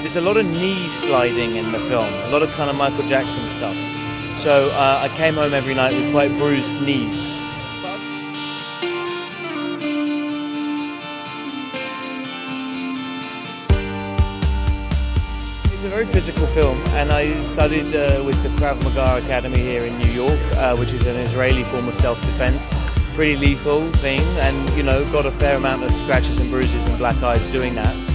There's a lot of knee sliding in the film, a lot of kind of Michael Jackson stuff. So I came home every night with quite bruised knees. It's a very physical film, and I studied with the Krav Maga Academy here in New York, which is an Israeli form of self-defense. Pretty lethal thing, and you know, got a fair amount of scratches and bruises and black eyes doing that.